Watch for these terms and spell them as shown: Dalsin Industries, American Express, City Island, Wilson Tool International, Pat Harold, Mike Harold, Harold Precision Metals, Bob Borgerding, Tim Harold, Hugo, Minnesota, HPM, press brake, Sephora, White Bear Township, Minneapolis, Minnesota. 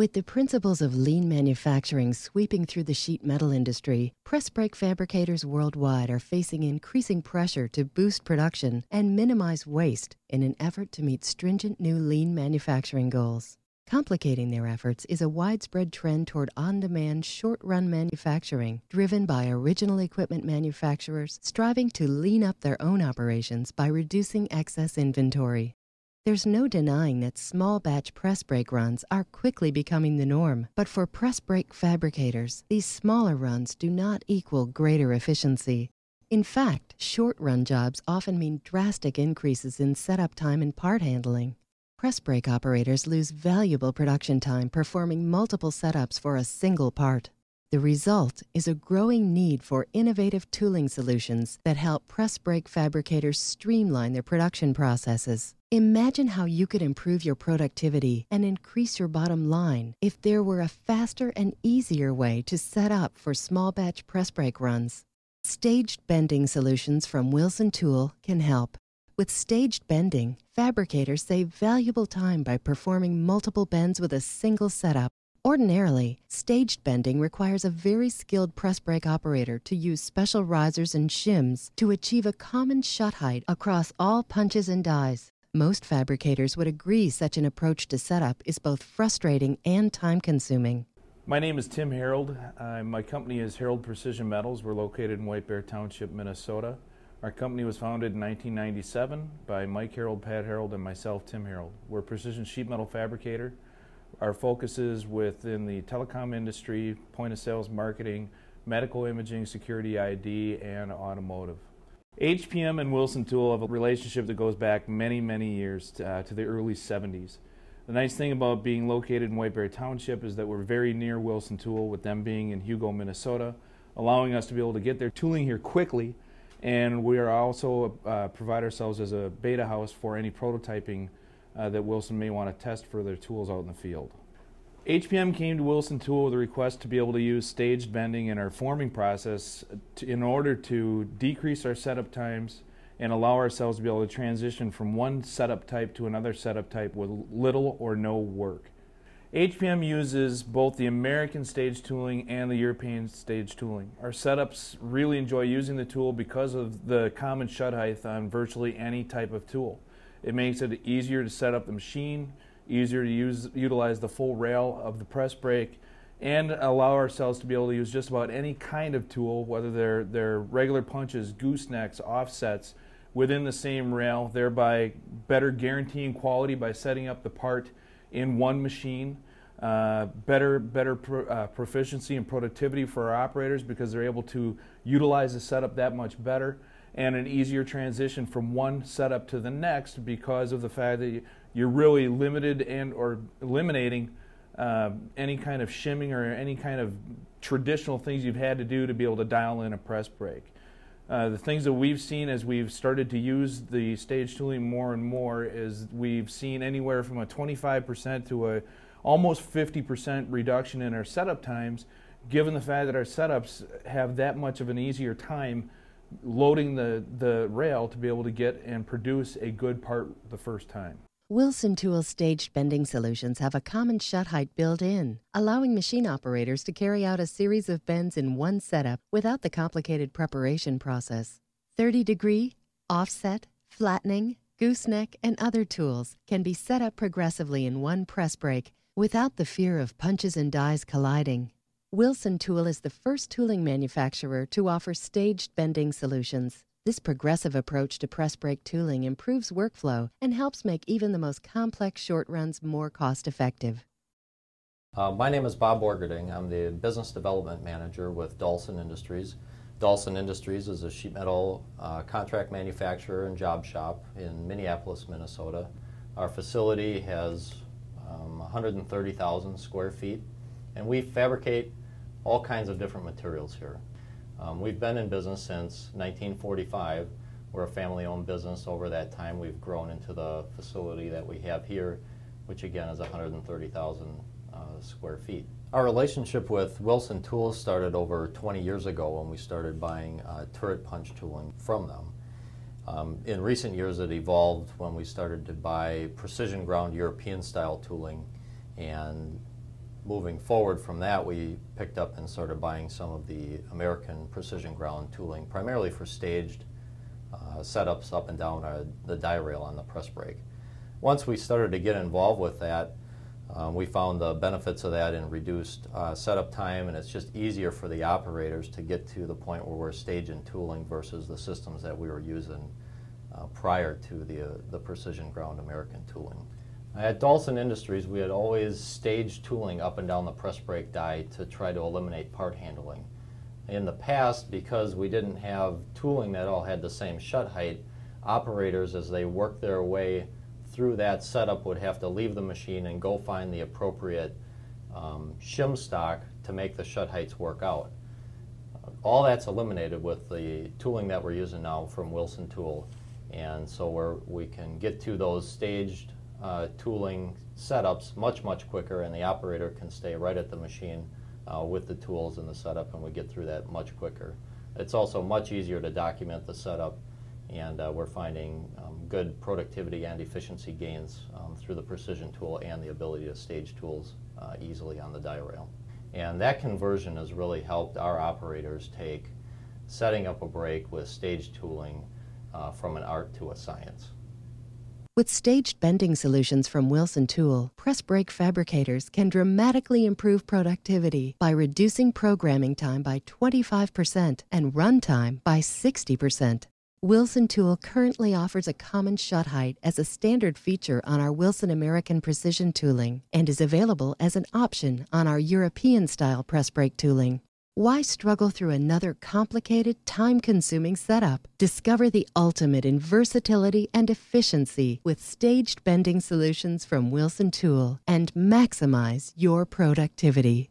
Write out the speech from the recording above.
With the principles of lean manufacturing sweeping through the sheet metal industry, press brake fabricators worldwide are facing increasing pressure to boost production and minimize waste in an effort to meet stringent new lean manufacturing goals. Complicating their efforts is a widespread trend toward on-demand, short-run manufacturing driven by original equipment manufacturers striving to lean up their own operations by reducing excess inventory. There's no denying that small batch press brake runs are quickly becoming the norm, but for press brake fabricators, these smaller runs do not equal greater efficiency. In fact, short-run jobs often mean drastic increases in setup time and part handling. Press brake operators lose valuable production time performing multiple setups for a single part. The result is a growing need for innovative tooling solutions that help press brake fabricators streamline their production processes. Imagine how you could improve your productivity and increase your bottom line if there were a faster and easier way to set up for small batch press brake runs. Staged bending solutions from Wilson Tool can help. With staged bending, fabricators save valuable time by performing multiple bends with a single setup. Ordinarily, staged bending requires a very skilled press brake operator to use special risers and shims to achieve a common shut height across all punches and dies. Most fabricators would agree such an approach to setup is both frustrating and time-consuming. My name is Tim Harold. My company is Harold Precision Metals. We're located in White Bear Township, Minnesota. Our company was founded in 1997 by Mike Harold, Pat Harold, and myself, Tim Harold. We're a precision sheet metal fabricator. Our focus is within the telecom industry, point of sales marketing, medical imaging, security ID, and automotive. HPM and Wilson Tool have a relationship that goes back many, many years to the early 70s. The nice thing about being located in White Bear Township is that we're very near Wilson Tool, with them being in Hugo, Minnesota, allowing us to be able to get their tooling here quickly, and we are also provide ourselves as a beta house for any prototyping that Wilson may want to test for their tools out in the field. HPM came to Wilson Tool with a request to be able to use staged bending in our forming process in order to decrease our setup times and allow ourselves to be able to transition from one setup type to another setup type with little or no work. HPM uses both the American staged tooling and the European staged tooling. Our setups really enjoy using the tool because of the common shut height on virtually any type of tool. It makes it easier to set up the machine, easier to utilize the full rail of the press brake, and allow ourselves to be able to use just about any kind of tool, whether they're regular punches, goosenecks, offsets, within the same rail, thereby better guaranteeing quality by setting up the part in one machine, better proficiency and productivity for our operators because they're able to utilize the setup that much better, and an easier transition from one setup to the next because of the fact that you're really limited and or eliminating any kind of shimming or any kind of traditional things you've had to do to be able to dial in a press brake. The things that we've seen as we've started to use the staged tooling more and more is we've seen anywhere from a 25% to a almost 50% reduction in our setup times, given the fact that our setups have that much of an easier time loading the rail to be able to get and produce a good part the first time. Wilson Tool staged bending solutions have a common shut height built in, allowing machine operators to carry out a series of bends in one setup without the complicated preparation process. 30-degree, offset, flattening, gooseneck, and other tools can be set up progressively in one press brake without the fear of punches and dies colliding. Wilson Tool is the first tooling manufacturer to offer staged bending solutions. This progressive approach to press brake tooling improves workflow and helps make even the most complex short runs more cost-effective. My name is Bob Borgerding. I'm the Business Development Manager with Dalsin Industries. Dalsin Industries is a sheet metal contract manufacturer and job shop in Minneapolis, Minnesota. Our facility has 130,000 square feet, and we fabricate all kinds of different materials here. We've been in business since 1945. We're a family-owned business. Over that time, we've grown into the facility that we have here, which again is 130,000 square feet. Our relationship with Wilson Tool started over 20 years ago when we started buying turret punch tooling from them. In recent years, it evolved when we started to buy precision ground European-style tooling and moving forward from that, we picked up and started buying some of the American precision ground tooling, primarily for staged setups up and down the die rail on the press brake. Once we started to get involved with that, we found the benefits of that in reduced setup time, and it's just easier for the operators to get to the point where we're staging tooling versus the systems that we were using prior to the precision ground American tooling. At Dalsin Industries, we had always staged tooling up and down the press brake die to try to eliminate part handling. In the past, because we didn't have tooling that all had the same shut height, operators, as they worked their way through that setup, would have to leave the machine and go find the appropriate shim stock to make the shut heights work out. All that's eliminated with the tooling that we're using now from Wilson Tool, and so we can get to those staged tooling setups much quicker, and the operator can stay right at the machine with the tools and the setup, and we get through that much quicker. It's also much easier to document the setup, and we're finding good productivity and efficiency gains through the precision tool and the ability to stage tools easily on the die rail. And that conversion has really helped our operators take setting up a brake with stage tooling from an art to a science. With staged bending solutions from Wilson Tool, press brake fabricators can dramatically improve productivity by reducing programming time by 25% and run time by 60%. Wilson Tool currently offers a common shut height as a standard feature on our Wilson American precision tooling and is available as an option on our European-style press brake tooling. Why struggle through another complicated, time-consuming setup? Discover the ultimate in versatility and efficiency with staged bending solutions from Wilson Tool and maximize your productivity.